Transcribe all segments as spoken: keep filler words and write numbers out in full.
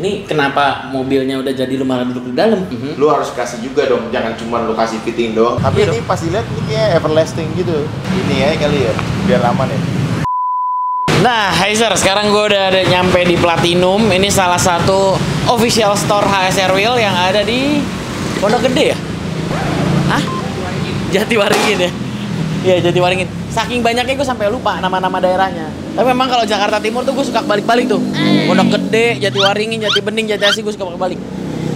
Ini kenapa mobilnya udah jadi lu malah duduk di dalam? Mm-hmm. Lu harus kasih juga dong, jangan cuma lu kasih fitting doang. Tapi iya ini dong. Pas dilihat ini kayak everlasting gitu. Ini ya kali ya, biar aman ya. Nah, H S R, sekarang gue udah ada nyampe di Platinum. Ini salah satu official store H S R Wheel yang ada di Pondok Gede ya? Hah? Jatiwaringin ya? Iya, Jatiwaringin. Saking banyaknya gue sampai lupa nama-nama daerahnya. Tapi memang kalau Jakarta Timur tuh gue suka balik-balik tuh. Pondok Gede, Jatiwaringin, Jati Bening, Jati Asih, gue suka balik.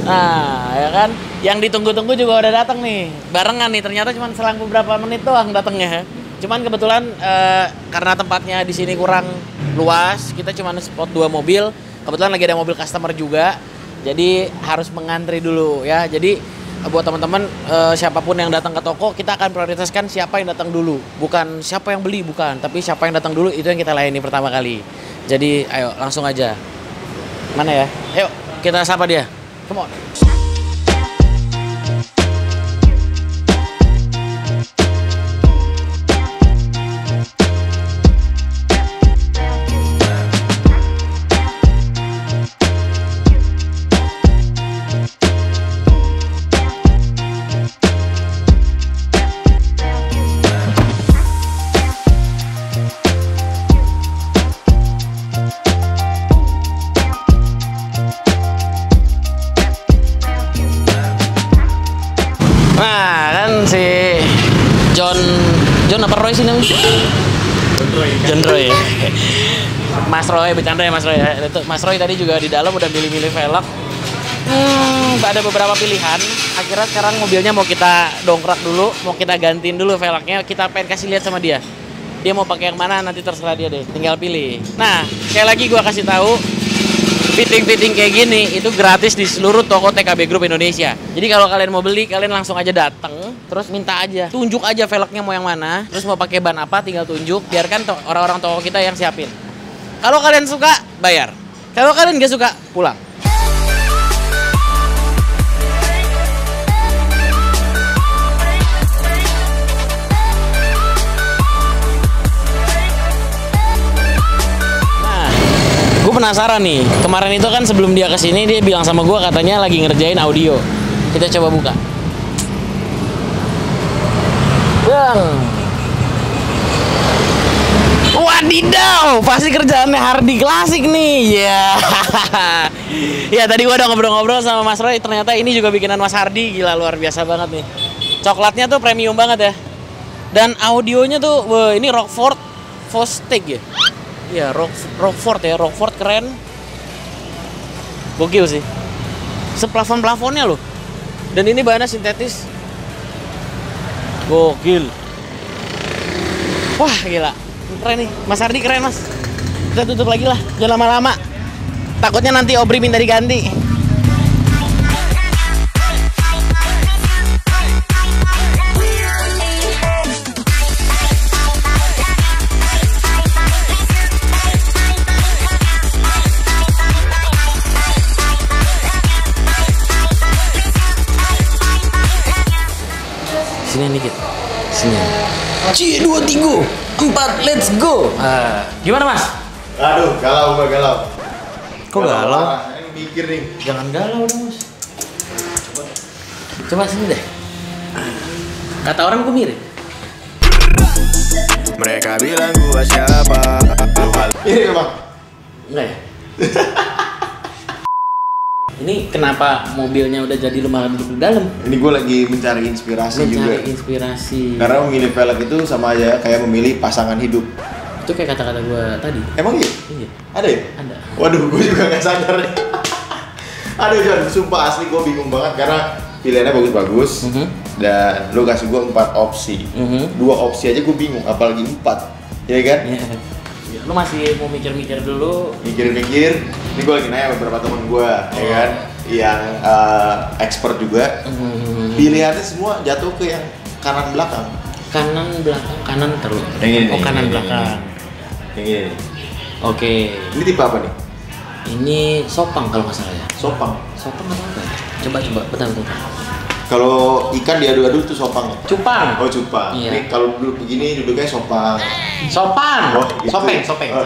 Nah, ya kan? Yang ditunggu-tunggu juga udah datang nih. Barengan nih, ternyata cuma selang beberapa menit doang datangnya. Cuman kebetulan eh, karena tempatnya di sini kurang luas, kita cuma spot dua mobil. Kebetulan lagi ada mobil customer juga. Jadi harus mengantri dulu ya. Jadi buat teman-teman eh, siapapun yang datang ke toko, kita akan prioritaskan siapa yang datang dulu, bukan siapa yang beli, bukan, tapi siapa yang datang dulu itu yang kita layani pertama kali. Jadi ayo langsung aja, mana ya, ayo kita sapa dia, come on. Roy sih namanya? John Roy. Mas Roy, bercanda ya Mas Roy. Mas Roy tadi juga di dalam udah milih-milih velg. Hmm, ada beberapa pilihan. Akhirnya sekarang mobilnya mau kita dongkrak dulu, mau kita gantiin dulu velgnya. Kita pengen kasih lihat sama dia. Dia mau pakai yang mana nanti terserah dia deh. Tinggal pilih. Nah, sekali lagi gua kasih tahu, fitting-fitting kayak gini itu gratis di seluruh toko T K B Group Indonesia. Jadi kalau kalian mau beli, kalian langsung aja datang. Terus minta aja, tunjuk aja velgnya mau yang mana, terus mau pakai ban apa tinggal tunjuk, biarkan orang-orang toko kita yang siapin. Kalau kalian suka, bayar. Kalau kalian nggak suka, pulang. Nah, gue penasaran nih, kemarin itu kan sebelum dia kesini dia bilang sama gue katanya lagi ngerjain audio. Kita coba buka. Wadidaw, pasti kerjaannya Hardy Klasik nih. Ya, yeah. Ya tadi gua udah ngobrol-ngobrol sama Mas Roy. Ternyata ini juga bikinan Mas Hardy. Gila, luar biasa banget nih. Coklatnya tuh premium banget ya. Dan audionya tuh, wah, ini Rockford Fosgate ya. Ya, Rock, Rockford ya, Rockford keren. Gokil sih. Seplafon-plafonnya loh. Dan ini bahannya sintetis. Gokil. Wah gila, keren nih, Mas Hardy keren mas. Kita tutup lagi lah, jangan lama-lama. Takutnya nanti Obri minta diganti. Sini dikit. Sini. C, dua, tiga, empat, let's go. Uh, gimana mas? Aduh, galau gua galau. Kok galau? galau? Nah, ini mikir nih. Jangan galau dong mas. Coba, coba sini deh. Kata orang gua mirip. Mereka bilang gua siapa? Ini bang. Enggak ya? Ini kenapa mobilnya udah jadi lu malah duduk di dalam? Ini gue lagi mencari inspirasi mencari juga. Mencari inspirasi. Karena memilih velg itu sama aja kayak memilih pasangan hidup. Itu kayak kata-kata gue tadi. Emang iya? Iya. Ada ya? Ada. Waduh, gue juga nggak sadar. Aduh, John, sumpah asli gue bingung banget karena pilihannya bagus-bagus. Mm-hmm. Dan lu kasih gue empat opsi. Mm-hmm. Dua opsi aja gue bingung, apalagi empat, ya kan? Yeah. Lu masih mau mikir-mikir dulu, mikir-mikir. Ini gue lagi nanya beberapa temen gue, oh. ya kan, yang uh, expert juga. Mm-hmm. Pilihannya semua jatuh ke yang kanan belakang. Kanan belakang, kanan terus. Yang ini, oh, kanan ini, belakang. Yang ini. Oke. Okay. Ini tipe apa nih? Ini sopang kalau nggak salah ya. Sopang. Sopang atau apa? Coba coba, bentar bentar. Kalau ikan diadu-adu itu sopang ya? Cupang. Oh cupang. Iya. Ini kalau duduk begini duduknya sopang. Sopan. Oh, gitu. Sopeng, sopeng. Oh.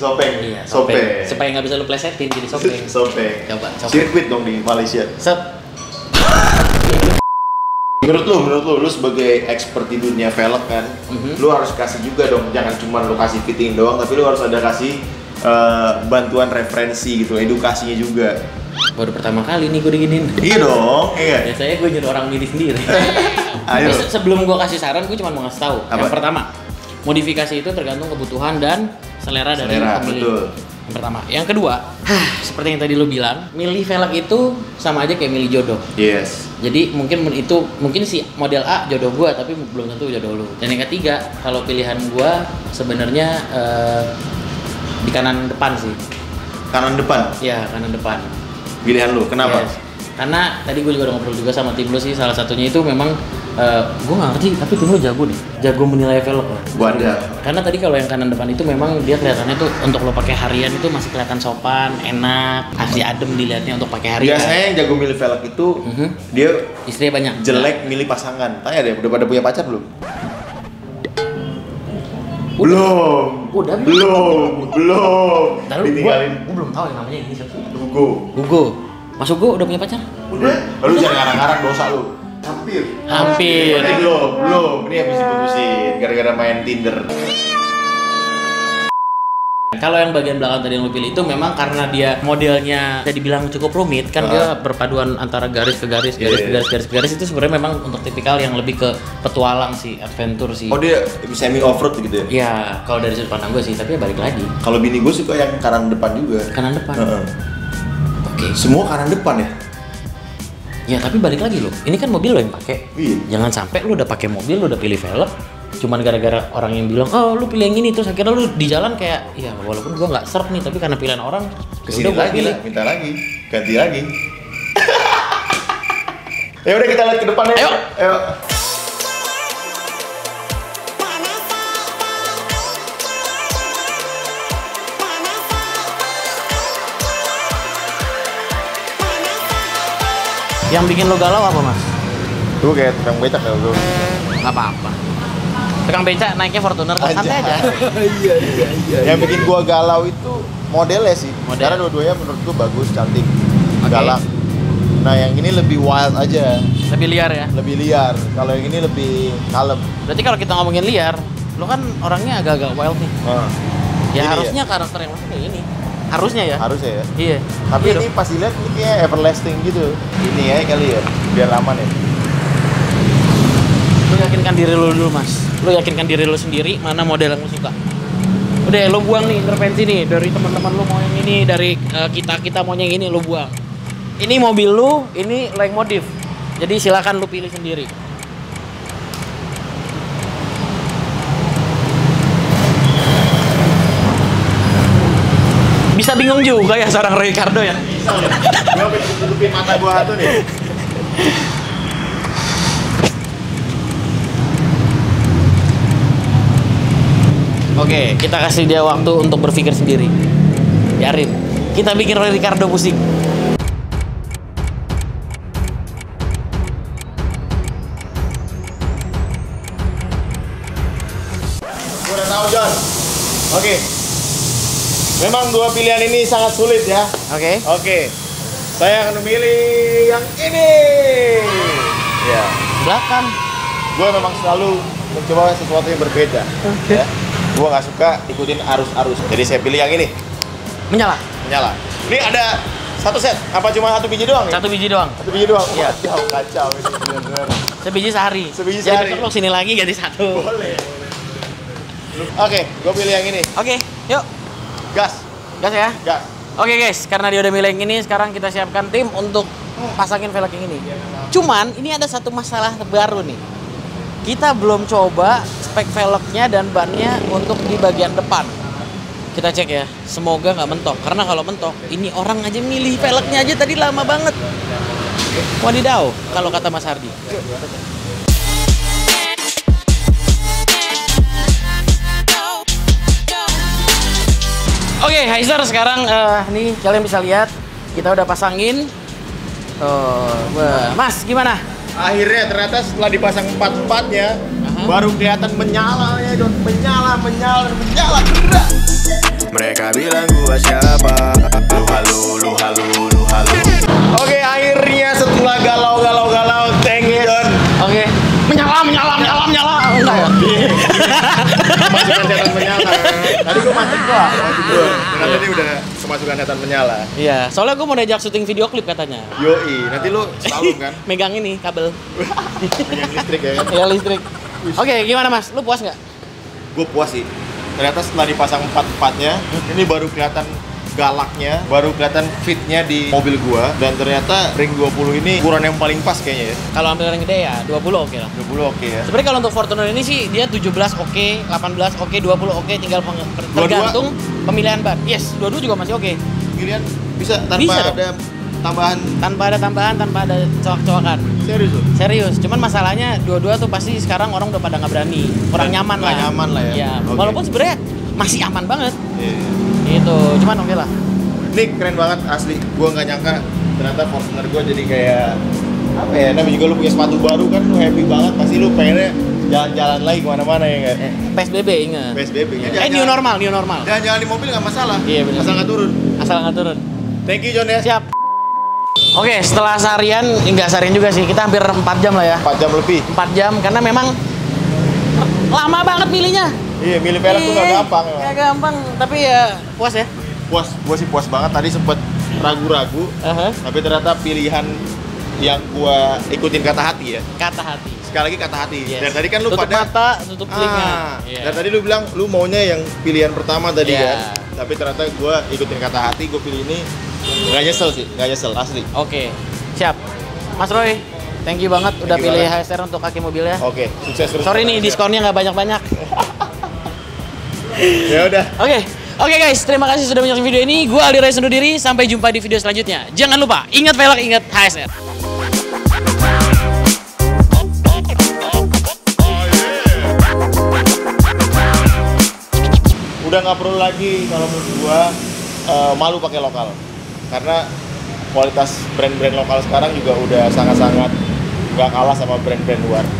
Sopeng. Iya, sopeng. Sopeng. Supaya nggak bisa lu plesetin jadi sopeng. Sopeng. Coba. Sirkuit dong di Malaysia. Sop. Menurut lu, menurut lu, lu sebagai expert di dunia velg kan, mm-hmm. lu harus kasih juga dong, jangan cuma lu kasih fitting doang, tapi lu harus ada kasih uh, bantuan referensi gitu, edukasinya juga. Baru pertama kali nih gue diginin. Iya dong, iya. Biasanya gue nyuruh orang milih sendiri. Ayo. Tapi sebelum gue kasih saran, gue cuma mau ngasih tahu. Apa? Yang pertama, modifikasi itu tergantung kebutuhan dan selera, selera dari pembeli. Betul. Yang pertama, yang kedua, huh, seperti yang tadi lu bilang, milih velg itu sama aja kayak milih jodoh. Yes. Jadi mungkin itu mungkin si model A jodoh gua, tapi belum tentu jodoh lu. Dan yang ketiga, kalau pilihan gua sebenarnya eh, di kanan depan sih. Kanan depan? Ya, kanan depan. Pilihan lu, kenapa? Yes. Karena tadi gue juga udah ngobrol juga sama tim lu sih, salah satunya itu memang uh, gue nggak ngerti, tapi tim lu jago nih, jago menilai velg lah. Wadah. Karena tadi kalau yang kanan depan itu memang dia kelihatannya tuh untuk lo pakai harian itu masih kelihatan sopan, enak, asli adem dilihatnya untuk pakai harian. Biasanya yang jago milih velg itu uh-huh. dia istrinya banyak. Jelek milih pasangan. Tanya deh, udah pada punya pacar belum? Udah. Belum. Udah. Belum. Belum. Lalu ditinggalin. Gue belum tahu yang namanya ini siapa. Gugu. Gugu. Masuk gue udah punya pacar? Udah. Lu jangan ngarang-ngarang dosa lu. Hampir. Hampir. Berarti belum, belum. Ini habis diputusin gara-gara main Tinder. Kalau yang bagian belakang tadi yang lu pilih itu memang karena dia modelnya bisa dibilang cukup rumit kan, uh. dia berpaduan antara garis ke garis, garis yeah. ke garis, garis ke garis. Itu sebenarnya memang untuk tipikal yang lebih ke petualang sih, adventure sih. Oh, dia semi off-road gitu ya? Iya, kalau dari sudut pandang gue sih, tapi ya balik lagi. Kalau bini gue suka yang kanan depan juga. Kanan depan? Uh-uh. Okay. Semua kanan depan ya? Ya, tapi balik lagi lo, ini kan mobil lo yang pakai. Iya. Jangan sampai lo udah pakai mobil, lo udah pilih velg, cuman gara-gara orang yang bilang, oh lu pilih yang ini, terus akhirnya lu di jalan kayak, ya walaupun gua nggak serp nih, tapi karena pilihan orang, kesini lagi lah, minta lagi, ganti lagi. Ya udah kita lihat ke depannya. Ayo. Ayo. Yang bikin lo galau apa, Mas? Lu kayak tukang becak ya lu? Gak apa-apa. Tukang becak naiknya Fortuner, kan santai aja. Iya, iya, iya. Yang bikin gua galau itu modelnya sih. Model. Karena dua-duanya menurut gua bagus, cantik, okay. galak. Nah, yang ini lebih wild aja. Lebih liar ya? Lebih liar. Kalau yang ini lebih kalem. Berarti kalau kita ngomongin liar, lu kan orangnya agak-agak wild nih. Hmm. Ya ini harusnya ya? Karakter yang kayak ini. Harusnya ya? Harusnya ya? Iya. Tapi iya, ini dong. Pas dilihat ini kayak everlasting gitu. Ini ya kali ya, biar aman ya. Lu yakinkan diri lu dulu, Mas. Lu yakinkan diri lu sendiri mana model yang lu suka. Udah, lu buang nih intervensi nih dari teman-teman lu mau yang ini, dari uh, kita-kita mau yang ini, lu buang. Ini mobil lu, ini lu yang modif. Jadi silakan lu pilih sendiri. Bisa bingung juga ya seorang Roy Ricardo ya? Bisa loh, gue pengen tutupin mata gue satu deh. Oke, kita kasih dia waktu untuk berpikir sendiri. Biarin, kita bikin Roy Ricardo pusing. Gue udah tahu, John. Oke. Memang dua pilihan ini sangat sulit ya. Oke. Okay. Oke. Okay. Saya akan memilih yang ini. Ya. Belakang. Gue memang selalu mencoba sesuatu yang berbeda. Oke. Okay. Ya. Gue nggak suka ikutin arus-arus. Jadi saya pilih yang ini. Menyala. Menyala. Ini ada satu set. Apa cuma satu biji doang? Satu biji doang. Satu biji doang. Iya. Kacau, kacau ini benar-benar. Sebiji sehari. Sebiji sehari. Jadi sini lagi ganti satu. Boleh. Oke, okay, gue pilih yang ini. Oke. Okay, yuk. Gas. Gas ya? Gas. Oke guys, karena dia udah milih yang ini, sekarang kita siapkan tim untuk pasangin velg yang ini. Cuman, ini ada satu masalah baru nih. Kita belum coba spek velgnya dan bannya untuk di bagian depan. Kita cek ya, semoga nggak mentok. Karena kalau mentok, ini orang aja milih velgnya aja tadi lama banget. Wadidaw, kalau kata Mas Hardi. Oke, okay, H S R sekarang uh, nih kalian bisa lihat kita udah pasangin. Tuh, Mas, gimana? Akhirnya ternyata setelah dipasang empat-empatnya, uh-huh. Baru kelihatan menyala ya, Don. Menyala, menyala, menyala. Gerak. Mereka bilang gua siapa? Lu halu, lu halu, lu halu. Oke, akhirnya setelah galau-galau-galau, thank you, Don. Oke. Menyala, menyala, menyala, menyala. Enggak ya? Masukkan setan menyala. Tadi gua matiin gua. Nah, tadi udah masukkan setan menyala. Iya, soalnya gua mau diajak syuting video klip katanya. Yoi, nanti lu selalu kan megang ini kabel. Megang listrik ya kan? Iya, listrik. Oke, okay, gimana Mas? Lu puas nggak? Gue puas sih. Ternyata setelah dipasang empat-empatnya, ini baru kelihatan galaknya, baru kelihatan fitnya di mobil gua. Dan ternyata ring dua puluh ini ukuran yang paling pas kayaknya ya. Kalau ambil ring gede ya dua puluh oke okay lah. dua puluh oke okay ya. Sebenarnya kalau untuk Fortuner ini sih dia tujuh belas oke, okay, delapan belas oke, okay, dua puluh oke, okay, tinggal tergantung pemilihan ban. Yes, dua puluh juga masih oke. Okay. Pemilihan bisa tanpa bisa, ada dong. Tambahan tanpa ada tambahan tanpa ada coak-coakan. Serius loh? Serius, cuman masalahnya dua-dua tuh pasti sekarang orang udah pada nggak berani, kurang nyaman lah. Nyaman lah ya. Ya okay. Walaupun sebenarnya masih aman banget. Yeah. Itu, cuman oke okay lah. Ini keren banget asli. Gua nggak nyangka ternyata Fortuner gua jadi kayak apa ya? Namanya juga lu punya sepatu baru kan, lu happy banget. Pasti lu pengennya jalan-jalan lagi kemana-mana ya nggak? Eh, P S B B ingat. P S B B. Ya, eh new normal, new normal. Jalan-jalan di mobil nggak masalah. Iya, bener. Asal nggak turun. Asal nggak turun. Thank you John ya. Siap. Oke, setelah seharian, enggak seharian juga sih, kita hampir empat jam lah ya. empat jam lebih. empat jam, karena memang lama banget milihnya. Iya, milih velg tuh gak gampang memang. Gak gampang, tapi ya puas ya? Puas, gue sih puas banget. Tadi sempet ragu-ragu, uh-huh. tapi ternyata pilihan yang gue ikutin kata hati ya. Kata hati. Sekali lagi kata hati. Yes. Dan tadi kan lu tutup pada... mata, tutup telinga. Ah, yeah. Dan tadi lu bilang, lu maunya yang pilihan pertama tadi yeah. kan. Tapi ternyata gue ikutin kata hati, gue pilih ini. Nggak nyesel sih, nggak nyesel, asli. Oke, siap. Mas Roy, thank you banget thank udah you pilih banget. H S R untuk kaki mobilnya. Oke, sukses terus. Sorry nih, diskonnya nggak banyak-banyak. Ya udah. Oke, oke guys, terima kasih sudah menyaksikan video ini. Gue Aldi Ray undur diri, sampai jumpa di video selanjutnya. Jangan lupa, ingat velg, ingat H S R. Udah nggak perlu lagi kalau menurut gua uh, malu pakai lokal, karena kualitas brand-brand lokal sekarang juga udah sangat-sangat nggak kalah sama brand-brand luar.